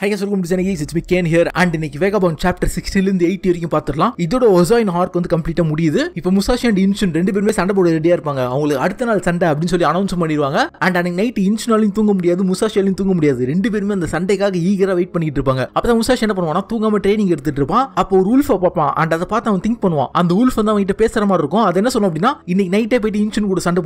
Hi guys, welcome to the channel. It's me Ken here, and in Vagabond chapter 16 in the 8 year paathirukalam. Idoda Ozoin Hawk kondu complete a mudiyudhu. Ipo Musashi and Inchun rendu perume sanda poda ready a irupanga. Avangalukku adutha naal sanda appdi solli announce panniruvanga. And anning night Inchunalum thoonga mudiyadhu, Musashialum thoonga mudiyadhu. Rendu perume andha sandaikaga eager-a wait panniterupanga. Appo Musashi enna pannuvaana thoongama training eduthiruppa. Appo wolf paappan, and adha paatha avan think pannuva. And wolf vandha avangita pesra maari irukum. Adha enna sollu appadina, innikku night e poidu Inchun kuda sanda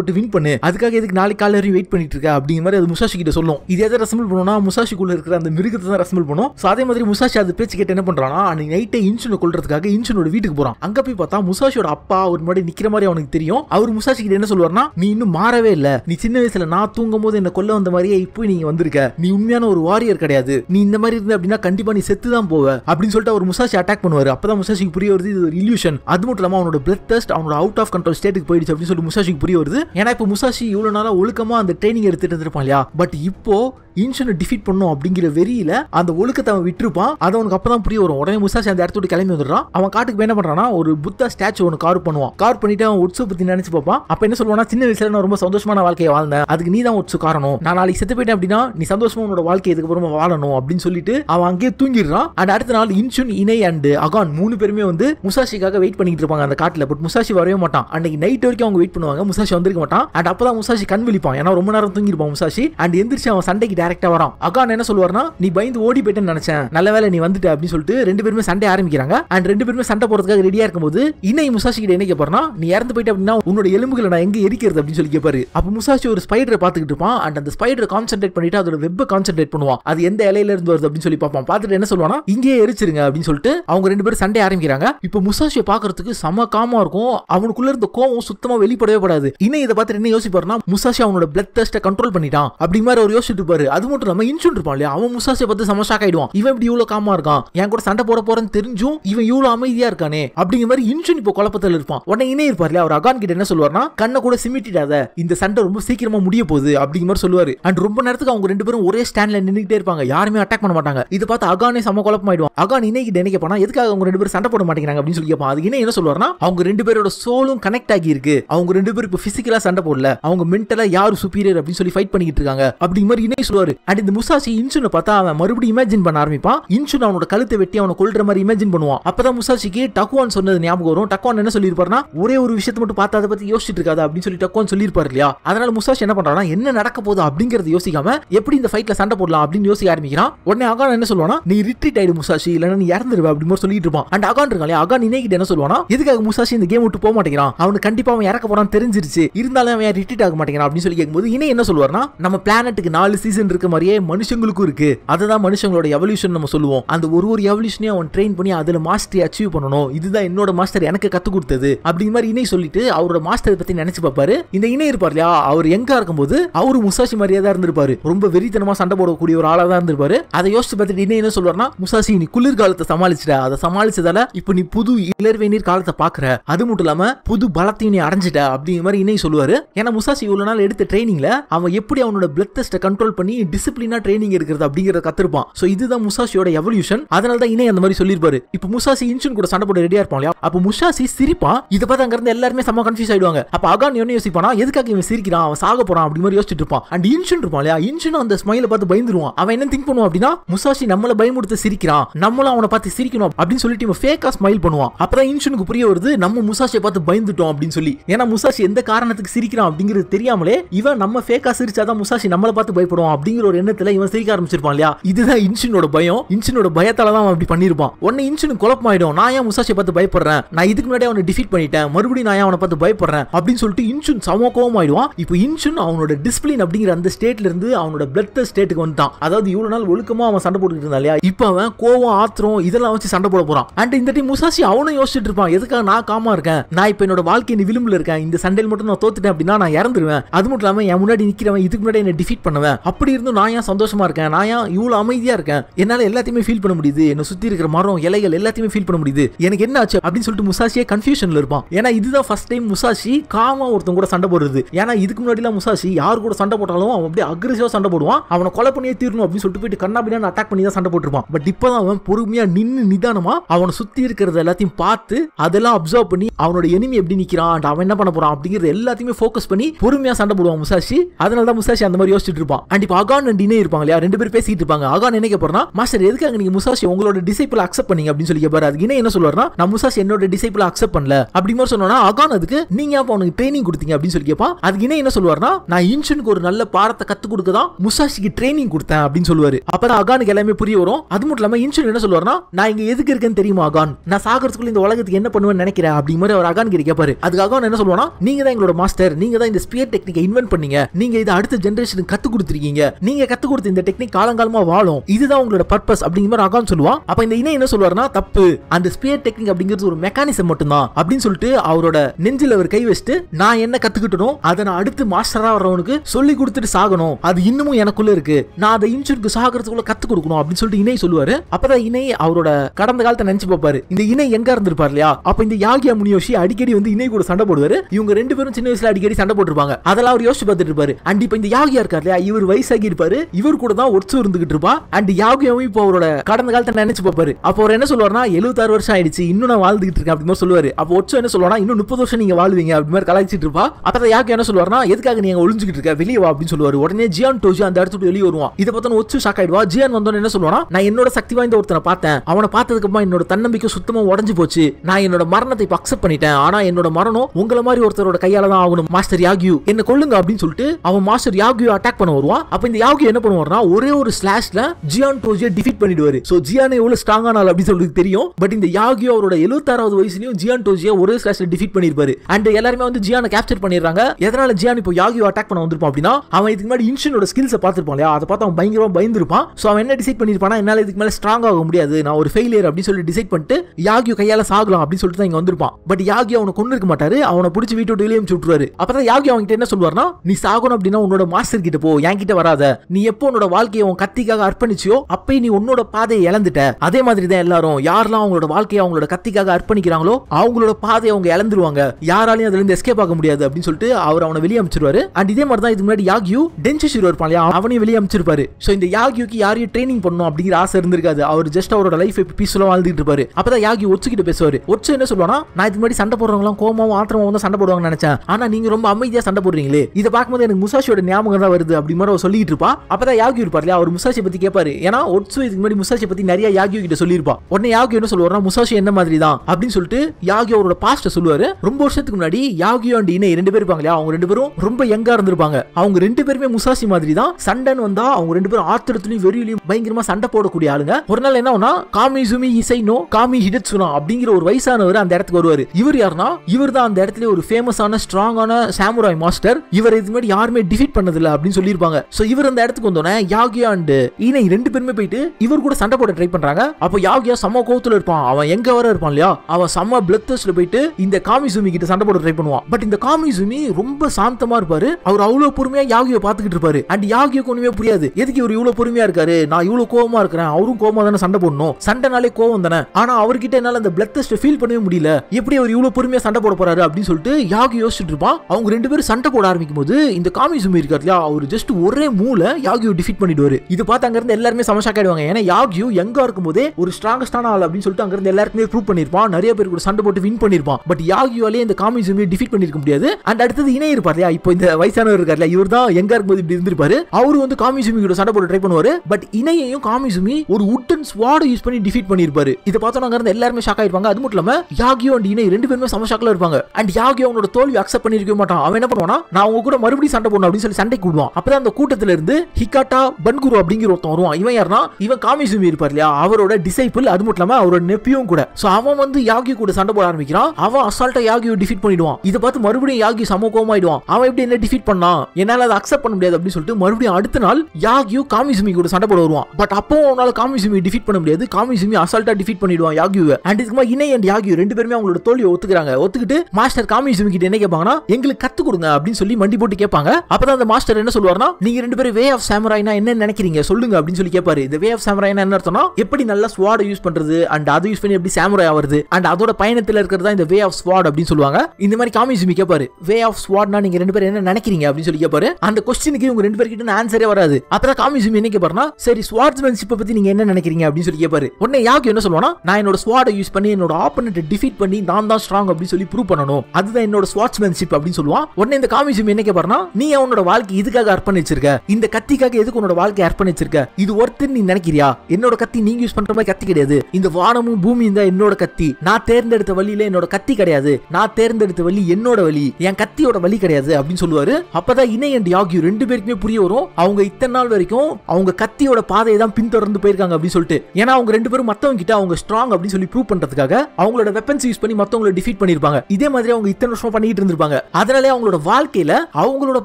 potu win pannu. Adukkaga edhukku naali kaalari wait panniterukka appdiinga maari adhu Musashi kitta sollum. Idha edha resemble pannona Musashi kulla irukra மிருகத்தை ரசமல் பண்ணும். அதே மாதிரி Musashi அது பேச்சு கேட்டு என்ன பண்றானா, அன்னைக்கு நைட்டே இன்சுனை கொல்றதுக்காக இன்சுனோட வீட்டுக்கு போறான். அங்க போய் பார்த்தா முசாஷியோட அப்பா ஒரு முன்னாடி நிக்கிற மாதிரி அவனுக்கு தெரியும். அவர் முசாஷி கிட்ட என்ன சொல்லுவார்னா, நீ இன்னும் மாறவே இல்ல, நீ சின்ன வயசுல நான் தூங்கும் போது என்ன கொல்ல வந்த மாதிரியே இப்போ நீங்க வந்திருக்க, நீ உண்மையான ஒரு வாரியர் கிடையாது, நீ இந்த மாதிரி இருந்த அப்படின்னா கண்டிப்பா நீ செத்துதான் போவ அப்படின்னு சொல்லிட்டு அவர் முசாஷி அட்டாக் பண்ணுவாரு. அப்பதான் முசாஷிக்கு புரிய வருது இது ஒரு இல்யூஷன், அது மட்டும் இல்லாம அவனோட பிளட் டெஸ்ட் அவனோட அவுட் ஆஃப் கண்ட்ரோல் ஸ்டேட்டுக்கு போயிடுச்சு அப்படின்னு சொல்லிட்டு முசாஷிக்கு புரிய வருது. ஏன்னா இப்போ முசாஷி இவ்வளவு நாளா ஒழுக்கமா அந்த ட்ரைனிங் எடுத்துட்டு இருந்திருப்பான் இல்லையா, பட் இப்போ இன்சுனை டிஃபீட் பண்ணும் அப்படிங்கிற வெறியில அந்த ஒழுக்கத்தை அவன் விட்டுருப்பான். அது அவனுக்கு அப்பதான் புரிய வரும். உடனே முசாஷி அந்த இடத்தோட கிளம்பி வந்துடுறான். அவன் காட்டுக்கு என்ன பண்றானா, ஒரு புத்தா ஸ்டாச்சு ஒன்று கார் பண்ணுவான். கார் பண்ணிட்டு அவன் ஒட்ஸு பத்தி நினைச்சு பார்ப்பான். அப்ப என்ன சொல்லுவானா, சின்ன வயசுல நான் ரொம்ப சந்தோஷமான வாழ்க்கையை வாழ்ந்தேன், அதுக்கு நீ தான் ஒட்ஸு காரணம், நான் நாளைக்கு செத்து போயிட்டேன் அப்படின்னா நீ சந்தோஷமா உன்னோட வாழ்க்கை இதுக்கப்புறமா வாழணும் அப்படின்னு சொல்லிட்டு அவன் அங்கேயே தூங்கிடுறான். அண்ட் அடுத்த நாள் இன்சுன், இனை அண்ட் அகான் மூணு பேருமே வந்து முசாஷிக்காக வெயிட் பண்ணிட்டு இருப்பாங்க அந்த காட்டுல. பட் முசாஷி வரவே மாட்டான். அன்னைக்கு நைட் வரைக்கும் அவங்க வெயிட் பண்ணுவாங்க, முசாஷி வந்திருக்க மாட்டான். அண்ட் அப்பதான் முசாஷி கண் விழிப்பான், ஏன்னா ரொம்ப நேரம் தூங்கிருப்பான் முசாஷி. அண்ட் எந்திரிச்சு அவன் சண்டைக்கு டைரக்டா வரான். அகான் என்ன சொல்லுவார்னா, நீ பயந்து ஓடி போயிட்டேன்னு நினைச்சேன், நல்ல வேலை நீ வந்துட்ட அப்படின்னு சொல்லிட்டு ரெண்டு பேருமே சண்டை ஆரம்பிக்கிறாங்க. அண்ட் ரெண்டு பேருமே சண்டை போறதுக்காக ரெடியா இருக்கும்போது இன்னை முசாஷி கிட்ட என்ன கேட்பாருனா, நீ இறந்து போயிட்ட அப்படின்னா உன்னோட எலும்புகளை நான் எங்க எரிக்கிறது அப்படின்னு சொல்லி கேட்பாரு. அப்ப முசாஷி ஒரு ஸ்பைடரை பாத்துக்கிட்டு இருப்பான். அண்ட் அந்த ஸ்பைடரை கான்சென்ட்ரேட் பண்ணிட்டு அதோட வெப்ப கான்சென்ட்ரேட் பண்ணுவான், அது எந்த இலையில இருந்து வருது அப்படின்னு சொல்லி பார்ப்பான். பார்த்துட்டு என்ன சொல்லுவானா, இங்கேயே எரிச்சிருங்க அப்படின்னு சொல்லிட்டு அவங்க ரெண்டு பேரும் சண்டை ஆரம்பிக்கிறாங்க. இப்போ முசாஷியை பாக்குறதுக்கு செம காமா இருக்கும், அவனுக்குள்ள இருந்த கோவம் சுத்தமா வெளிப்படவே படாது. இன்னை இதை பார்த்துட்டு என்ன யோசிப்பாருனா, முசாஷி அவனோட பிளட் டெஸ்ட்டை கண்ட்ரோல் பண்ணிட்டான் அப்படி மாதிரி அவர் யோசிச்சுட்டு இருப்பாரு. அது மட்டும் இல்லாம இன்சுன் இருப்பான் இல்லையா, அவன் முசாஷியை பார்த்து செம ஷாக் ஆயிடுவான். இவன் இப்படி இவ்வளவு காமா இருக்கான், என் கூட சண்டை போட போறேன்னு தெரிஞ்சும் இவன் இவ்வளவு அமைதியா இருக்கானே அப்படிங்கிற மாதிரி இன்சுன் இப்போ குழப்பத்தில் இருப்பான். உடனே இணை இருப்பார் இல்லையா, அவர் அகான் கிட்ட என்ன சொல்லுவார்னா, கண்ணை கூட சிமிட்டிடாத, இந்த சண்டை ரொம்ப சீக்கிரமா முடிய போகுது அப்படிங்கிற மாதிரி சொல்லுவாரு. அண்ட் ரொம்ப நேரத்துக்கு அவங்க ரெண்டு பேரும் ஒரே ஸ்டாண்ட்ல நின்றுட்டே இருப்பாங்க, யாருமே அட்டாக் பண்ண மாட்டாங்க. இதை பார்த்து அகானே செம குழப்பமாயிடுவான். அகான் இணைக்கிட்ட நினைக்க போனா, எதுக்காக அவங்க ரெண்டு பேரும் சண்டை போட மாட்டேங்கிறாங்க அப்படின்னு சொல்லி கேட்பான். அது இணை என்ன சொல்லுவார்னா, அவங்க ரெண்டு பேரோட சோலும் கனெக்ட் ஆகி இருக்கு, அவங்க ரெண்டு பேரும் இப்போ பிசிக்கலா சண்டை போடல, அவங்க மென்டலா யாரு சுப்பீரியர் அப்படின்னு சொல்லி ஃபைட் பண்ணிட்டு இருக்காங்க அப்படிங்கிற மாதிரி இணை சொல்லுவாரு. அண்ட் இந்த முசாஷி இன்சுனை பார்த்தா அவன் மறுபடியும் இமேஜின் பண்ண ஆரம்பிப்பான். இன்சுன் அவனோட கழுத்தை வெட்டி அவனை கொல்ற மாதிரி இமேஜின் பண்ணுவான். அப்பதான் முசாஷிக்கு டக்குவான் சொன்னது ஞாபகம் வரும். டக்குவான் என்ன சொல்லியிருப்பாருனா, ஒரே ஒரு விஷயத்தை மட்டும் பார்த்து அதை பத்தி யோசிச்சுட்டு இருக்காது அப்படின்னு சொல்லி டக்குவான் சொல்லியிருப்பாரு இல்லையா. அதனால முசாஷி என்ன பண்றானா, என்ன நடக்க போகுது அப்படிங்கறது யோசிக்காம எப்படி இந்த ஃபைட்ல சண்டை போடலாம் அப்படின்னு யோசிக்க ஆரம்பிக்கிறான். உடனே அகான் என்ன சொல்லுவானா, நீ ரிட்ரீட் ஆயிடு முசாஷி, இல்லைன்னா நீ இறந்துருவ அப்படி மாதிரி சொல்லிட்டு இருப்பான். அண்ட் அகான் இருக்கான், அகான் இணைக்கிட்ட என்ன சொல்லுவானா, எதுக்காக முசாஷி இந்த கேம் விட்டு போக மாட்டேங்கிறான், அவனுக்கு கண்டிப்பா அவன் இறக்க போறான்னு தெரிஞ்சிருச்சு, இருந்தாலும் அவன் ரிட்ரீட் ஆக மாட்டேங்கிறான் அப்படின்னு சொல்லி கேட்கும்போது இணை என்ன சொல்லுவார்னா, நம்ம பிளானட்டுக்கு 4 சீசன் இருக்க மாதிரியே மனுஷங்களுக்கும் இருக்கு, அதுதான் மனுஷங்களோட எவல்யூஷன் நம்ம சொல்லுவோம், அந்த ஒரு எவல்யூஷனையும் அவன் ட்ரெயின் பண்ணி அதுல மாஸ்டரி அச்சீவ் பண்ணணும், இதுதான் என்னோட மாஸ்டர் எனக்கு கற்றுக் கொடுத்தது அப்படிங்கிற மாதிரி இணை சொல்லிட்டு அவரோட மாஸ்டர் பத்தி நினைச்சு பார்ப்பாரு. இந்த இணை இருப்பார் இல்லையா, அவர் எங்க இருக்கும்போது அவரு முசாஷி மாதிரியா தான் இருந்திருப்பாரு, ரொம்ப வெறித்தனமா சண்டை போடக்கூடிய ஒரு ஆளா தான் இருந்திருப்பாரு. அதை யோசிச்சு பார்த்துட்டு இணை என்ன சொல்லுவார்னா, முசாஷி நீ குளிர்காலத்தை சமாளிச்சிட்ட, அதை சமாளிச்சதால இப்ப நீ புது இளர்வை நீர் காலத்தை பாக்குற, அது மட்டும் இல்லாம புது பலத்தையும் நீ அடைஞ்சிட்ட அப்படிங்கிற மாதிரி இணை சொல்லுவாரு. ஏன்னா முசாஷி இவ்வளவு நாள் எடுத்த ட்ரைனிங்ல அவன் எப்படி அவனோட பிளட் டெஸ்ட்டை கண்ட்ரோல் பண்ணி டிசிப்ளினா ட்ரைனிங் எடுக்கிறது அப்படிங்கறத கத்துருப்பான். சோ இதுதான் முசாஷியோட எவல்யூஷன், அதனால தான் இணை அந்த மாதிரி சொல்லிருப்பாரு. இப்போ முசாஷி இன்சுன் கூட சண்டை போட ரெடியா இருப்பான் இல்லையா, அப்ப முசாஷி சிரிப்பான். இதை பார்த்து அங்க இருந்து எல்லாருமே செம கன்ஃபியூஸ் ஆயிடுவாங்க. அப்ப அகான் என்ன யோசிப்பானா, எதுக்காக இவன் சிரிக்கிறான், அவன் சாக போறான் அப்படி மாதிரி யோசிச்சுட்டு இருப்பான். அண்ட் இன்சுன் இருப்பான் இல்லையா, இன்சுன் அந்த ஸ்மைலை பார்த்து பயந்துருவான். அவன் என்ன திங்க் பண்ணுவான் அப்படின்னா, முசாஷி நம்மள பயமுடுத்த சிரிக்கிறான், நம்மளும் அவனை பார்த்து சிரிக்கணும் அப்படின்னு சொல்லிட்டு இவன் ஃபேக்கா ஸ்மைல் பண்ணுவான். அப்பதான் இன்சுனுக்கு புரிய வருது, நம்ம முசாஷியை பார்த்து பயந்துட்டோம் அப்படின்னு சொல்லி. ஏன்னா முசாஷி எந்த காரணத்துக்கு சிரிக்கிறான் அப்படிங்கிறது தெரியாமலே இவன் நம்ம ஃபேக்கா சிரிச்சாதான் முசாஷி நம்மளை பார்த்து பயப்படுவான் அப்படிங்கிற ஒரு எண்ணத்துல இவன் சிரிக்க ஆரம்பிச்சிருப்பான் இல்லையா. இதுதான் இன்சுனோட பயம், இன்சுனோட பயத்தால தான் அவன் அப்படி பண்ணிருப்பான். உடனே இன்சுன் குழப்பமாயிடும், நான் ஏன் முசாஷியை பார்த்து பயப்படுறேன், நான் இதுக்கு முன்னாடி அவனை டிஃபீட் பண்ணிட்டேன், மறுபடியும் நான் ஏன் அவனை பார்த்து பயப்படுறேன் அப்படின்னு சொல்லிட்டு இன்சுன் சம கோவமாயிடுவான். இப்போ இன்சுன் அவனோட டிசிப்ளின் அப்படிங்கிற அந்த ஸ்டேட்ல இருந்து அவனோட பிளட் ஸ்டேட்டுக்கு வந்துட்டான். அதாவது இவ்வளவு நாள் ஒழுக்கமா அவன் சண்டை போட்டுக்கிட்டு இருந்தான் இல்லையா, இப்போ அவன் கோவம் ஆத்திரம் இதெல்லாம் வச்சு சண்டை போட போறான். அண்ட் இந்த டைம் முசாஷி அவனும் யோசிச்சுட்டு இருப்பான், எதுக்காக நான் காமா இருக்கேன், நான் இப்போ என்னோட வாழ்க்கையின் விளிம்புல இருக்கேன், இந்த சண்டையில் மட்டும் நான் தோத்துட்டேன் அப்படின்னா நான் இறந்துருவேன், அது மட்டும் இல்லாம என் முன்னாடி நிக்கிறவன் இதுக்கு முன்னாடி என்ன டிஃபீட் பண்ணுவேன், அப்படி இருந்தும் நான் ஏன் சந்தோஷமா இருக்கேன், நான் ஏன் இவ்வளவு அமைதியா இருக்கேன், என்னால எல்லாத்தையுமே ஃபீல் பண்ண முடியுது, என்ன சுத்தி இருக்கிற மரம் இலைகள் எல்லாத்தையுமே ஃபீல் பண்ண முடியுது, எனக்கு என்ன ஆச்சு அப்படின்னு சொல்லிட்டு முசாஷியே கன்ஃபியூஷன்ல இருப்பான். ஏன்னா இதுதான் ஃபர்ஸ்ட் டைம் முசாஷி காமா ஒருத்தன் கூட சண்டை போடுறது. ஏன்னா இதுக்கு முன்னாடிலாம் முசாஷி யார் கூட சண்டை போட்டாலும் அவன் அப்படியே அக்ரெசிவா சண்டை போடுவான், அவனை கொலை பண்ணியே தீரணும் அப்படின்னு சொல்லிட்டு போயிட்டு கண்ணா பின்னாடி அட்டாக் பண்ணி தான் சண்டை போட்டுருப்பான். பட் இப்பதான் அவன் பொறுமையா நின்று நிதானமா அவனை சுத்தி இருக்கிறத எல்லாத்தையும் பார்த்து அதெல்லாம் அப்சர்வ் பண்ணி அவனோட எனிமி எப்படி நிக்கிறான், அவன் என்ன பண்ண போறான் அப்படிங்கறது எல்லாத்தையுமே ஃபோக்கஸ் பண்ணி பொறுமையா சண்டை போடுவான் முசாஷி. அதனால தான் முசாஷி அந்த மாதிரி யோசிச்சுட்டு இருப்பான். அண்ட் இப்போ அகான் அண்ட் இணை இருப்பாங்க இல்லையா, ரெண்டு பேரும் பேசிட்டு இருப்பாங்க. ஆகான் என்ன கேட்பாருன்னா, மாஸ்டர் எதுக்காக நீங்க முசாஷி உங்களோட டிசைபிள் அக்செப்ட் பண்ணீங்க அப்படின்னு சொல்லி கேட்பாரு. அதுக்கு என்ன சொல்றாருன்னா, நான் முசாஷி என்னோட டிசைபிள் அக்செப்ட் பண்ணல அப்படி மாதிரி சொன்னா ஆகான் அதுக்கு நீங்க அப்ப அவனுக்கு ட்ரைனிங் கொடுத்தீங்க அப்படின்னு சொல்லி கேட்பான். அதுக்கு என்ன சொல்லுவாருன்னா, நான் இன்ஷுனுக்கு ஒரு நல்ல பாடத்தை கத்து கொடுக்கதான் முசாஷிக்கு ட்ரைனிங் கொடுத்தேன் அப்படின்னு சொல்லுவாரு. அப்பதான் ஆகானுக்கு எல்லாமே புரிய வரும். அது மட்டும் இல்லாம இன்ஷுன் என்ன சொல்லுவாருன்னா, நான் இங்க எதுக்கு இருக்கேன்னு தெரியுமா ஆகான், நான் சாகிறதுக்குள்ள இந்த உலகத்துக்கு என்ன பண்ணுவேன்னு நினைக்கிறேன் அப்படி மாதிரி அவர் ஆகான் கிட்ட கேட்பாரு. அதுக்கு ஆகான் என்ன சொல்லுவானா, நீங்க தான் எங்களோட மாஸ்டர், நீங்க தான் இந்த ஸ்பியர் டெக்னிக்கை இன்வென்ட் பண்ணீங்க, நீங்க இதை அடுத்த ஜெனரேஷனுக்கு கத்து கொடுத்துருக்கீங்க, நீங்க கத்து கொடுத்த இந்த டெக்னிக் காலங்காலமா வாழும், இதுதான் உங்களோட பர்பஸ் அப்படிங்கிற மாதிரி ஆகான் சொல்லுவான். அப்ப இந்த இன என்ன சொல்லுவாருன்னா, தப்பு, அந்த ஸ்பியர் டெக்னிக் அப்படிங்கிறது ஒரு மெக்கானிசம் மட்டும்தான் அப்படின்னு சொல்லிட்டு அவரோட நெஞ்சில் அவர் கை வச்சுட்டு, நான் என்ன கத்துக்கிட்டனும் அதை நான் அடுத்து மாஸ்டரா வரவனுக்கு சொல்லி கொடுத்துட்டு சாகணும், அது இன்னமும் எனக்குள்ள இருக்கு, நான் அதை இன்ஷுனுக்கு சாகிறதுக்குள்ள கத்து கொடுக்கணும் அப்படின்னு சொல்லிட்டு இனை சொல்லுவாரு. அப்பதான் இனை அவரோட கடந்த காலத்தை நினைச்சு பார்ப்பாரு. இந்த இனை எங்க இருந்திருப்பாரு இல்லையா. அப்ப இந்த யாகியா முனியோஷி அடிக்கடி வந்து இனை கூட சண்டை போடுவாரு. இவங்க ரெண்டு பேரும் சின்ன வயசுல அடிக்கடி சண்டை போட்டுருப்பாங்க. அதெல்லாம் அவர் யோசிச்சு பார்த்துட்டு இருப்பாரு. அண்ட் இப்ப இந்த யாகியா இருக்காரு இல்லையா, இவர் வயசாகி இருப்பாரு, இவர் கூட தான் ஒருத்தர் இருந்துகிட்டு இருப்பா. அண்ட் யாகியாவும் இப்போ அவரோட கடந்த காலத்தை நினைச்சு பார்ப்பாரு. அப்போ அவர் என்ன சொல்லுவாருன்னா, 76 வருஷம் ஆயிடுச்சு, இன்னும் நான் வாழ்ந்துகிட்டு இருக்கேன் அப்படின்னு சொல்லுவாரு. அப்போ ஒருத்தர் என்ன சொல்லுவானா, இன்னும் 30 வருஷம் நீங்க வாழ்வீங்க அப்படி மாதிரி கலாய்ச்சிட்டு இருப்பா. அப்பதான் யாகியா என்ன சொல்லுவாருன்னா, எதுக்காக நீங்க ஒளிஞ்சுக்கிட்டு இருக்க, வெளியே வா அப்படின்னு சொல்லுவாரு. உடனே ஜியான் டோஜி அந்த இடத்துக்கு வெளியே வருவான். இதை பார்த்தா ஒச்சு ஷாக் ஆயிடுவா. ஜியான் வந்தோன்னு என்ன சொல்லுவானா, நான் என்னோட சக்தி வாய்ந்த ஒருத்தனை பார்த்தேன், அவனை பார்த்ததுக்கு அப்புறம் என்னோட தன்னம்பிக்கை சுத்தமா உடஞ்சு போச்சு, நான் என்னோட மரணத்தை இப்ப அக்செப்ட் பண்ணிட்டேன், ஆனா என்னோட மரணம் உங்களை மாதிரி ஒருத்தரோட கையால தான் ஆகணும், மாஸ்டர் யாகியூ என்ன கொல்லுங்க அப்படின்னு சொல்லிட்டு அவன் மாஸ்டர் யாகியூ அட்டாக் பண்ண வருவான். அப்ப இந்த யாகியூ என்ன பண்ணுவாருன்னா, ஒரே ஒரு ஸ்லாஷ்ல ஜியான் டோஜியை டிஃபீட் பண்ணிடுவாரு. சோ ஜியான் எவ்வளவு ஸ்ட்ராங் ஆனாலும் அப்படின்னு சொல்லிட்டு தெரியும். பட் இந்த யாகியூ அவரோட 76வது வயசுலயும் ஜியான் டோஜியை ஒரே ஸ்லாஷ்ல டிஃபீட் பண்ணிருப்பாரு. அண்ட் எல்லாருமே வந்து ஜியானை கேப்சர் பண்ணிடுறாங்க. எதனால ஜியான் இப்போ யாகியூ அட்டாக் பண்ண வந்திருப்பான் அப்படின்னா, அவன் இதுக்கு முன்னாடி இன்ஷுனோட ஸ்கில்ஸை பார்த்திருப்பான் இல்லையா, அதை பார்த்து அவன் பயங்கரமா பயந்துருப்பான். சோ அவன் என்ன டிசைட் பண்ணிருப்பானா, என்னால இதுக்கு மேல ஸ்ட்ராங் ஆக முடியாது, நான் ஒரு ஃபெயிலியர் அப்படின்னு சொல்லி டிசைட் பண்ணிட்டு யாகியூ கையால சாகலாம் அப்படின்னு சொல்லிட்டு தான் இங்க வந்திருப்பான். பட் யாகியூ அவனை கொண்டு இருக்க மாட்டாரு, அவனை பிடிச்சி வீட்டு விட்டு வெளியே சுட்டுருவாரு. அப்பதான் யாகியூ அவன்கிட்ட என்ன சொல்லுவாருன்னா, நீ சாகணும் அப்படின்னா உன்னோட மாஸ்டர் கிட்ட போ, என் கிட்ட வராத, நீ எப்போ உன்னோட வாழ்க்கையை உன் கத்திக்காக அர்ப்பணிச்சியோ அப்பயே நீ உன்னோட பாதையை இழந்துட்ட. அதே மாதிரி தான் எல்லாரும், யாரெல்லாம் அவங்களோட வாழ்க்கையை அவங்களோட கத்திக்காக அர்ப்பணிக்கிறாங்களோ அவங்களோட பாதையை அவங்க இழந்துருவாங்க, யாராலையும் அதுல இருந்து எஸ்கேப் ஆக முடியாது அப்படின்னு சொல்லிட்டு அவர் அவனை வெளியே அமைச்சிருவாரு. அண்ட் இதே மாதிரி தான் இதுக்கு முன்னாடி யாகியூ டென்சிஷிரோ இருப்பான் இல்லையா, அவனையும் வெளியே அமைச்சிருப்பாரு. சோ இந்த யாகியூக்கு யாரையும் ட்ரைனிங் பண்ணணும் அப்படிங்கிற ஆசை இருந்திருக்காது, அவர் ஜஸ்ட் அவரோட லைஃப் பீஸ்ஃபுல்லா வாழ்ந்துட்டு இருப்பாரு. அப்பதான் யாகியூ ஒச்சுக்கிட்டு பேசுவாரு. ஒச்சு என்ன சொல்லுவானா, நான் இதுக்கு முன்னாடி சண்டை போடுறவங்களாம் கோமாவும் ஆத்திரமாவும் தான் சண்டை போடுவாங்கன்னு நினைச்சேன், ஆனா நீங்க ரொம்ப அமைதியா சண்டை போடுறீங்களே, இதை பார்க்கும்போது எனக்கு முசாஷியோட ஞாபகம் தான் வருது அப்படி மாதிரி சொல்லிட்டு இருப்பா. அப்பதான் யாகியூ இருப்பாரு இல்லையா, அவர் முசாஷி பத்தி கேட்பாரு. ஏன்னா ஒச்சு இதுக்கு முன்னாடி முசாஷி பத்தி நிறைய யாகியூ கிட்ட சொல்லியிருப்பா. உடனே யாகியூ என்ன சொல்லுவாருன்னா, முசாஷி என்ன மாதிரி தான் அப்படின்னு சொல்லிட்டு யாகியூ அவரோட பாஸ்ட சொல்லுவாரு. ரொம்ப வருஷத்துக்கு முன்னாடி யாகியூ அண்ட் இனை ரெண்டு பேர் இருப்பாங்க இல்லையா, அவங்க ரெண்டு பேரும் ரொம்ப யங்கா இருந்திருப்பாங்க. அவங்க ரெண்டு பேருமே முசாஷி மாதிரி தான் சண்டன் வந்தா அவங்க ரெண்டு பேரும் ஆத்திரத்துலயும் வெறியிலையும் பயங்கரமா சண்டை போடக்கூடிய ஆளுங்க. ஒரு நாள் என்ன ஆகுனா, காமிசுமி இசைனோ காமி ஹிடட்சுனா அப்படிங்கிற ஒரு வயசானவர் அந்த இடத்துக்கு வருவாரு. இவர் யாருன்னா, இவர் தான் அந்த இடத்துல ஒரு ஃபேமஸான ஸ்ட்ராங்கான சாமுராய் மாஸ்டர், இவர் இது மாதிரி யாருமே டிஃபீட் பண்ணதில்லை அப்படின்னு சொல்லியிருப்பாங்க. சோ இவர் அந்த இடத்துக்கு வந்தோடனே யாகியூ அண்ட் இனை ரெண்டு பேருமே போயிட்டு இவர் கூட சண்டை போட ட்ரை பண்றாங்க. அப்போ யாகியூ சம கோவத்துல இருப்பான், அவன் எங்க வர இருப்பான் இல்லையா, அவன் சம பிளத்தஸ்ல போயிட்டு இந்த காமிசுமி கிட்ட சண்டை போட ட்ரை பண்ணுவான். பட் இந்த காமிசுமி ரொம்ப சாந்தமா இருப்பாரு, அவர் அவ்வளவு பொறுமையா யாகியூ பாத்துக்கிட்டு இருப்பாரு. அண்ட் யாகியூக்கு ஒண்ணுமே புரியாது, எதுக்கு இவர் இவ்வளவு பொறுமையா இருக்காரு, நான் இவ்வளவு கோவமா இருக்கிறேன், அவரும் கோவமா தானே சண்டை போடணும், சண்டைனாலே கோவம் தானே, ஆனா அவர்கிட்ட என்னால அந்த பிளத்தஸ்ட் ஃபீல் பண்ணவே முடியல, எப்படி அவர் இவ்வளவு பொறுமையா சண்டை போட போறாரு அப்படின்னு சொல்லிட்டு யாகியூ யோசிச்சுட்டு இருப்பான். அவங்க ரெண்டு பேரும் சண்டை போட ஆரம்பிக்கும் போது இந்த காமிசுமி இருக்காரு இல்லையா, அவர் ஜஸ்ட் ஒரே மூளை யாகியூ டிஃபீட் பண்ணிடுவாரு. இது பார்த்து அங்க இருந்து எல்லாருமே சமஷாக் ஆயிடுவாங்க. ஏன்னா யாகியூ எங்க இருக்கும்போதே ஒரு ஸ்ட்ராங்கஸ்டான ஆள் அப்படின்னு சொல்லிட்டு அங்க இருந்து எல்லாருக்குமே ப்ரூவ் பண்ணிருப்பான், நிறைய பேர் கூட சண்டை போட்டு வின் பண்ணிருப்பான். பட் யாகியூவாலே இந்த காமிசுமி டிஃபீட் பண்ணிருக்க முடியாது. அண்ட் அடுத்தது இனை இருப்பார் இல்லையா, இப்போ இந்த வயசானவர் இருக்காருல்ல, இவர் தான் எங்க இருக்கும்போது இப்படி இருந்திருப்பாரு, அவரு வந்து காமிசுமி கூட சண்டை போட்டு ட்ரை பண்ணுவாரு. பட் இனையையும் காமிசுமி ஒரு உட்டன் ஸ்வாட் யூஸ் பண்ணி டிஃபீட் பண்ணிருப்பாரு. இதை பார்த்தோம் அங்க இருந்து எல்லாருமே ஷாக் ஆயிருப்பாங்க. அது மட்டும் இல்லாம யாகியூ அண்ட் இனை ரெண்டு பேருமே சமஷாக்ல இருப்பாங்க. அண்ட் யாகியூ அவனோட தோல்வி அக்செப்ட் பண்ணிருக்கவே மாட்டான். அவன் என்ன பண்ணுவானா, நான் அவங்க கூட மறுபடியும் சண்டை போடணும் அப்படின்னு சொல்லி சண்டை கூடுவான். அப்பதான் அந்த கூட்டத்துல இருந்து ஹிகாட்டா பன்குரு அப்படிங்கிற ஒருத்தன் வருவான். இவன் யாருன்னா, இவன் காமிசுமி இருப்பார் இல்லையா, அவரோட டிசைபிள், அது மட்டும் இல்லாம அவரோட நெப்பியும் கூட. சோ அவன் வந்து யாகியூ கூட சண்டை போட ஆரம்பிக்கிறான். அவன் அசால்ட்டா யாகியூ டிஃபீட் பண்ணிடுவான். இதை பார்த்து மறுபடியும் யாகியூ சம கோவமாயிடுவான். அவன் எப்படி என்ன டிஃபீட் பண்ணான், என்னால அதை அக்செப்ட் பண்ண முடியாது அப்படின்னு சொல்லிட்டு மறுபடியும் அடுத்த நாள் யாகியூ காமிசுமி கூட சண்டை போட வருவான். பட் அப்பவும் அவனால காமிசுமி டிஃபீட் பண்ண முடியாது. காமிசுமி அசால்ட்டா டிஃபீட் பண்ணிடுவான் யாகியூவை. அண்ட் இதுக்குமா இனை அண்ட் யாகியூ ரெண்டு பேருமே அவங்களோட தோல்வியை ஒத்துக்கிறாங்க. ஒத்துக்கிட்டு மாஸ்டர் காமிசுமி கிட்ட என்ன கேட்பாங்கன்னா, எங்களுக்கு கத்து கொடுங்க அப்படின்னு சொல்லி மண்டி போட்டு கேட்பாங்க. அப்பதான் அந்த மாஸ்டர் என்ன சொல்லுவாருன்னா, நீங்க ரெண்டு பேரும் வே ஆஃப் சாமுராய்னா என்ன நினைக்கிறீங்க சொல்லுங்க அப்படின்னு சொல்லி கேட்பாரு. இந்த வே ஆஃப் சாமுராய்னா என்ன அர்த்தம்னா, எப்படி நல்லா ஸ்வாட் யூஸ் பண்றது அண்ட் அதை யூஸ் பண்ணி எப்படி சாமுராய் ஆவறது அண்ட் அதோட பயணத்துல இருக்கிறது தான் இந்த வே ஆஃப் ஸ்வாட் அப்படின்னு சொல்லுவாங்க. இந்த மாதிரி காமிசுமி கேட்பாரு, வே ஆஃப் ஸ்வாட்னா நீங்க ரெண்டு பேரும் என்ன நினைக்கிறீங்க அப்படின்னு சொல்லி கேட்பாரு. அந்த क्वेश्चनக்கு உங்க ரெண்டு பேர்கிட்ட ஆன்சரே வராது. அப்பதான் காமிசுமி என்ன கேட்பாருன்னா, சரி ஸ்வாட்ஸ்மேன்ஷிப் பத்தி நீங்க என்ன நினைக்கிறீங்க அப்படின்னு சொல்லி கேட்பாரு. உடனே யாகியூ என்ன சொல்லுவானா, நான் என்னோட ஸ்வாட் யூஸ் பண்ணி என்னோட ஆப்போனன்ட்டை டிஃபீட் பண்ணி நான் தான் ஸ்ட்ராங் அப்படி சொல்லி ப்ரூவ் பண்ணனும், அதுதான் என்னோட ஸ்வாட்ஸ்மேன்ஷிப் அப்படின்னு சொல்லுவான். உடனே இந்த காமிசுமி என்ன கேட்பாருன்னா, நீ அவனோட வாழ்க்கை இதுக்காக அர்ப்பணிச்சிருக்க, இந்த கத்திக்காக எதுக்கு உன்னோட வாழ்க்கை பேக் பண்ணி வச்சிருக்க. இது ஒர்த்து நீ நினைக்கிறியா? என்னோட கத்தி நீங்க யூஸ் பண்ற மாதிரி கத்தி கிடையாது. இந்த வானமும் பூமியும் தான் என்னோட கத்தி. நான் தேர்ந்தெடுத்த வழியில என்னோட கத்தி கிடையாது. நான் தேர்ந்தெடுத்த வழி என்னோட வழி, என் கத்தியோட வழி கிடையாது அப்படின்னு சொல்லுவாரு. அப்பதான் இணை அண்ட் யாக்யூ ரெண்டு பேருக்குமே புரிய வரும் அவங்க இத்தனை நாள் வரைக்கும் அவங்க கத்தியோட பாதையை தான் பின்தொடர்ந்து போயிருக்காங்க அப்படின்னு சொல்லிட்டு. ஏன்னா அவங்க ரெண்டு பேரும் மத்தவங்க கிட்ட அவங்க ஸ்ட்ராங் அப்படின்னு சொல்லி ப்ரூவ் பண்றதுக்காக அவங்களோட வெப்பன்ஸ் யூஸ் பண்ணி மத்தவங்களை டிஃபீட் பண்ணிருப்பாங்க. இதே மாதிரி அவங்க இத்தனை வருஷம் பண்ணிட்டு இருந்திருப்பாங்க. அதனாலே அவங்களோட வாழ்க்கையில அவங்களோட